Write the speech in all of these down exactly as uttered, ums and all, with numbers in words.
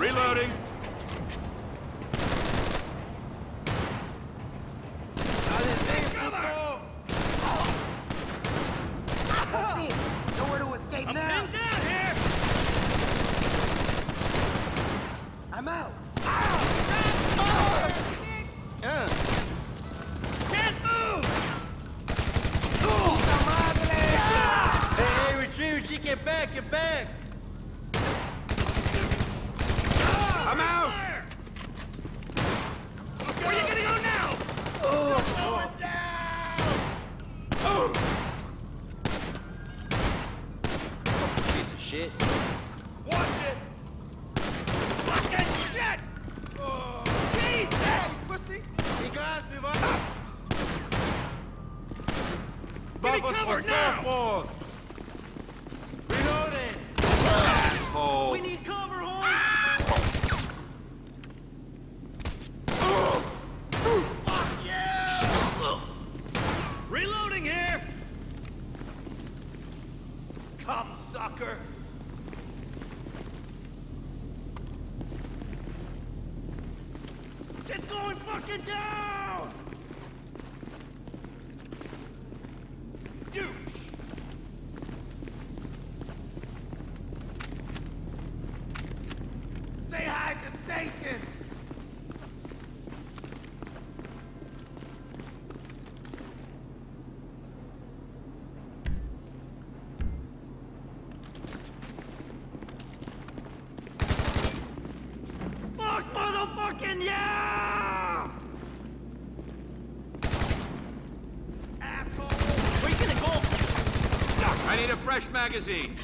Reloading. Fresh magazine.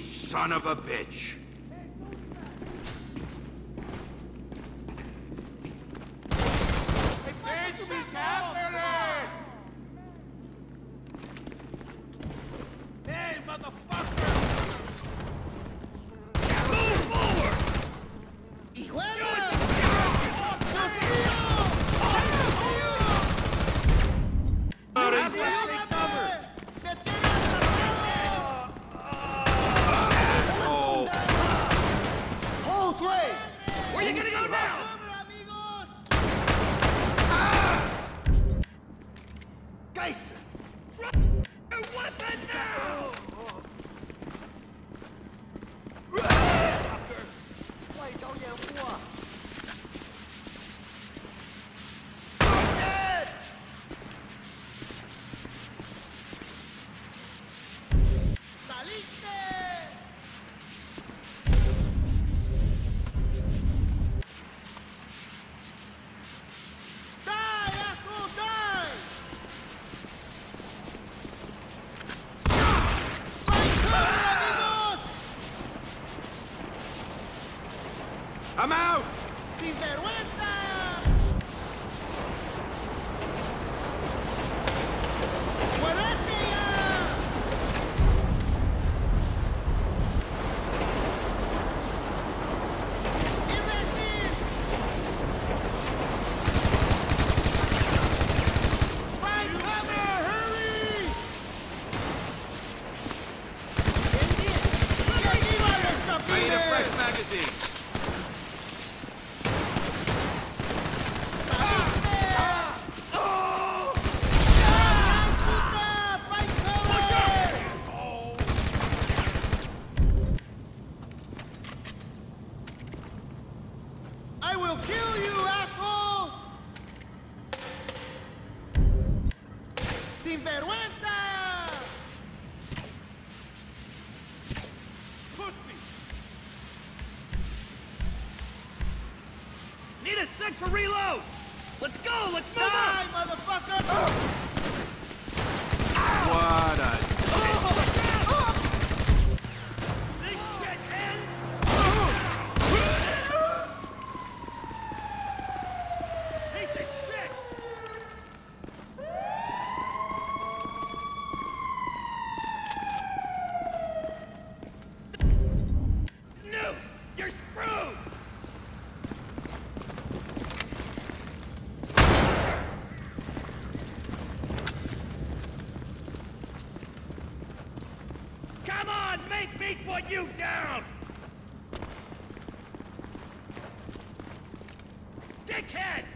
Son of a bitch. I'm out! Let's go! Let's move on! Die, motherfucker! What a... Come on, make me put you down! Dickhead!